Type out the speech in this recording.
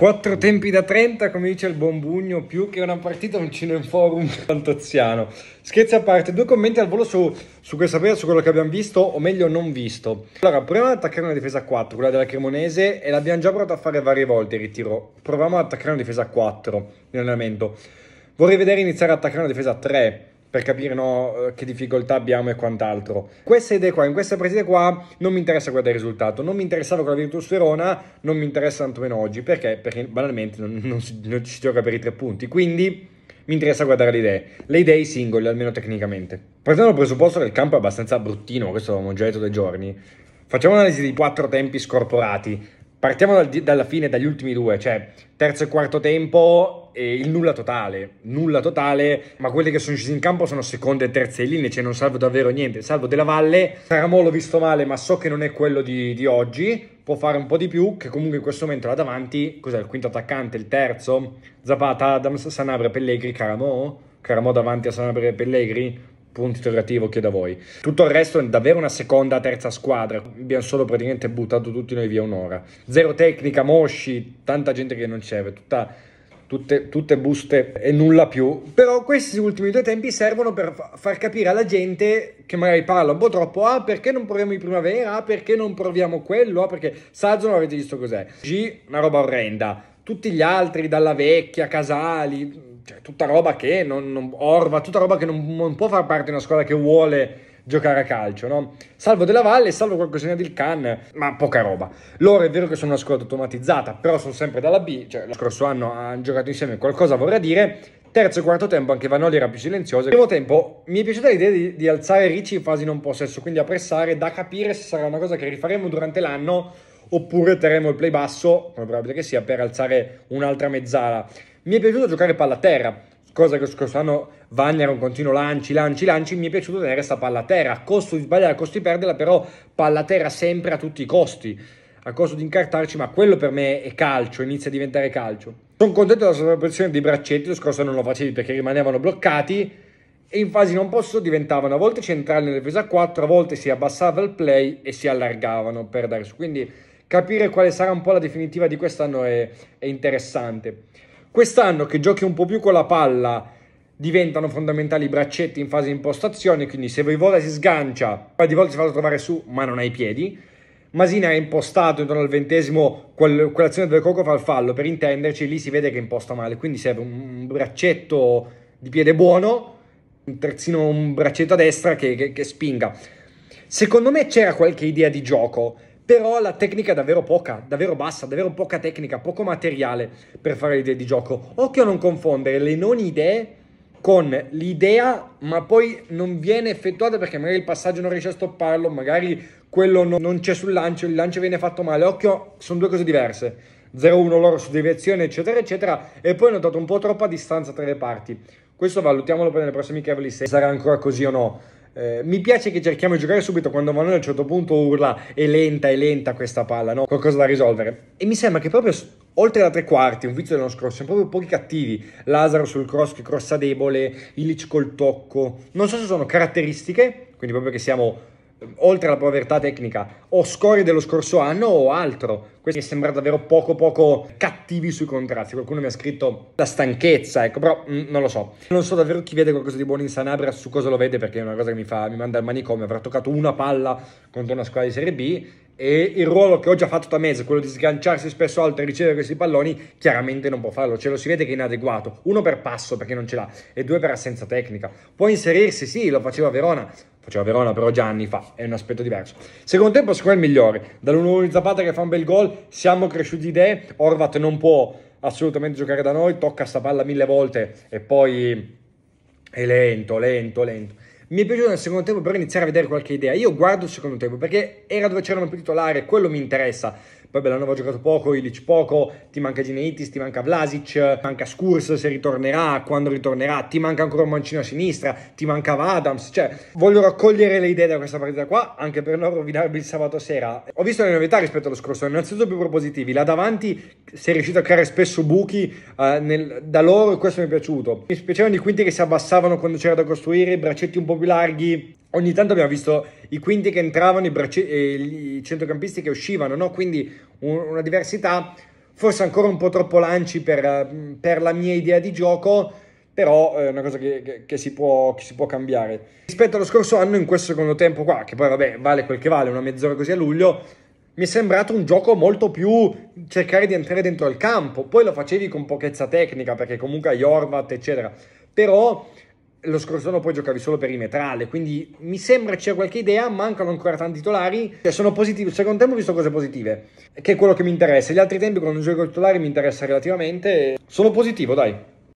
4 tempi da 30, come dice il buon Bugno, più che una partita un cineforum fantaziano. Scherzi a parte, due commenti al volo su questa partita, su quello che abbiamo visto, o meglio non visto. Allora, proviamo ad attaccare una difesa a 4, quella della Cremonese, e l'abbiamo già provato a fare varie volte il ritiro. Proviamo ad attaccare una difesa a 4 in allenamento. Vorrei vedere iniziare ad attaccare una difesa a 3, per capire che difficoltà abbiamo e quant'altro. Queste idee qua, in queste partite qua, non mi interessa guardare il risultato, non mi interessava con la Virtus Verona, non mi interessa tantomeno oggi, perché banalmente non ci gioca per i 3 punti, quindi mi interessa guardare le idee i singoli, almeno tecnicamente. Partendo dal presupposto che il campo è abbastanza bruttino, questo l'avevamo già detto dai giorni, facciamo un'analisi di 4 tempi scorporati, partiamo dalla fine, dagli ultimi 2, cioè terzo e quarto tempo, e il nulla totale, ma quelli che sono scesi in campo sono seconde e terze linee, cioè non salvo davvero niente, salvo Della Valle. Caramò l'ho visto male, ma so che non è quello di oggi, può fare un po' di più, che comunque in questo momento là davanti, cos'è, il quinto attaccante, il terzo, Zapata, Adams, Sanabria, Pellegrini, Caramò davanti a Sanabria e Pellegrini, punto interrogativo, chiedo a voi. Tutto il resto è davvero una seconda, terza squadra, abbiamo solo praticamente buttato tutti noi via un'ora, zero tecnica, mosci, tanta gente che non c'è, tutte buste e nulla più. Però questi ultimi 2 tempi servono per far capire alla gente che magari parla un po' troppo, ah perché non proviamo in primavera, ah perché non proviamo quello, ah perché Saggio non avete visto cos'è, una roba orrenda, tutti gli altri Dalla Vecchia, Casali, cioè tutta roba che Orvat, tutta roba che non può far parte di una squadra che vuole giocare a calcio, no? Salvo Della Valle, salvo qualcosina del Can, ma poca roba. Loro è vero che sono una squadra automatizzata, però sono sempre dalla B, cioè lo scorso anno hanno giocato insieme, qualcosa vorrà dire. Terzo e quarto tempo anche Vanoli era più silenzioso. Primo tempo mi è piaciuta l'idea di alzare Ricci in fase non possesso, quindi a pressare, da capire se sarà una cosa che rifaremo durante l'anno oppure terremo il play basso, come probabile che sia, per alzare un'altra mezzala. Mi è piaciuto giocare palla a terra, cosa che quest'anno Vagna era un continuo lanci, mi è piaciuto tenere questa palla a terra, a costo di sbagliare, a costo di perderla, però palla a terra sempre a tutti i costi, a costo di incartarci, ma quello per me è calcio, inizia a diventare calcio. Sono contento della sovrapposizione dei braccetti, lo scorso non lo facevi perché rimanevano bloccati, e in fase non posso diventavano a volte centrali nella difesa 4, a volte si abbassava il play e si allargavano per dare su, quindi capire quale sarà un po' la definitiva di quest'anno è interessante. Quest'anno che giochi un po' più con la palla diventano fondamentali i braccetti in fase di impostazione, quindi se Vivola si sgancia, poi di volte si fa trovare su ma non ha i piedi, Masina è impostato intorno al 20esimo, quell'azione dove Coco fa il fallo, per intenderci, lì si vede che imposta male, quindi serve un braccetto di piede buono, un terzino, un braccetto a destra che spinga. Secondo me c'era qualche idea di gioco, però la tecnica è davvero poca, davvero bassa, davvero poca tecnica, poco materiale per fare le idee di gioco. Occhio a non confondere le non idee con l'idea, ma poi non viene effettuata perché magari il passaggio non riesce a stopparlo, magari quello non c'è sul lancio, il lancio viene fatto male. Occhio, sono due cose diverse. 0-1 loro su deviazione, eccetera, eccetera. E poi ho notato un po' troppa distanza tra le parti. Questo valutiamolo per le prossime amichevoli, se sarà ancora così o no. Mi piace che cerchiamo di giocare subito quando Manolo a un certo punto urla è lenta questa palla, no? Qualcosa da risolvere. E mi sembra che proprio oltre da 3 quarti, un vizio dell'anno scorso, sono proprio pochi cattivi. Lazaro sul cross che crossa debole, Ilić col tocco. Non so se sono caratteristiche, quindi proprio che siamo oltre alla povertà tecnica o scorie dello scorso anno o altro. Questo mi sembra davvero poco cattivi sui contrasti. Qualcuno mi ha scritto la stanchezza, ecco, però non lo so. Non so davvero chi vede qualcosa di buono in Sanabria, su cosa lo vede, perché è una cosa che mi manda al manicomio. Avrà toccato una palla contro una squadra di Serie B e il ruolo che ho già fatto da mese, quello di sganciarsi spesso alto e ricevere questi palloni, chiaramente non può farlo, ce lo si vede che è inadeguato, uno per passo perché non ce l'ha e 2 per assenza tecnica. Può inserirsi, sì, lo faceva Verona, però già anni fa, è un aspetto diverso. Secondo tempo secondo me è il migliore, dall'1-1 di Zapata che fa un bel gol, siamo cresciuti di idee, Orvat non può assolutamente giocare da noi, tocca sta palla 1000 volte e poi è lento. Mi è piaciuto nel secondo tempo per iniziare a vedere qualche idea. Io guardo il secondo tempo perché era dove c'erano più titolari, quello mi interessa. Poi Bellanova ha giocato poco, Ilić poco, ti manca Gineitis, ti manca Vlasic, manca Scurs se ritornerà, quando ritornerà, ti manca ancora un mancino a sinistra, ti mancava Adams, cioè voglio raccogliere le idee da questa partita qua, anche per non rovinarvi il sabato sera. Ho visto le novità rispetto allo scorso, innanzitutto più propositivi, là davanti si è riuscito a creare spesso buchi da loro e questo mi è piaciuto. Mi piacevano i quinti che si abbassavano quando c'era da costruire, i braccetti un po' più larghi. Ogni tanto abbiamo visto i quinti che entravano, i centrocampisti che uscivano, no? Quindi una diversità, forse ancora un po' troppo lanci per la mia idea di gioco, però è una cosa che si può cambiare. Rispetto allo scorso anno, in questo secondo tempo qua, che poi vabbè vale quel che vale, una mezz'ora così a luglio, mi è sembrato un gioco molto più cercare di entrare dentro il campo. Poi lo facevi con pochezza tecnica, perché comunque Jorvat eccetera, però lo scorso anno poi giocavi solo perimetrale, quindi mi sembra c'è qualche idea, mancano ancora tanti titolari, cioè sono positivi. Il secondo tempo ho visto cose positive, che è quello che mi interessa. Gli altri tempi quando non gioco titolari mi interessa relativamente, sono positivo, dai.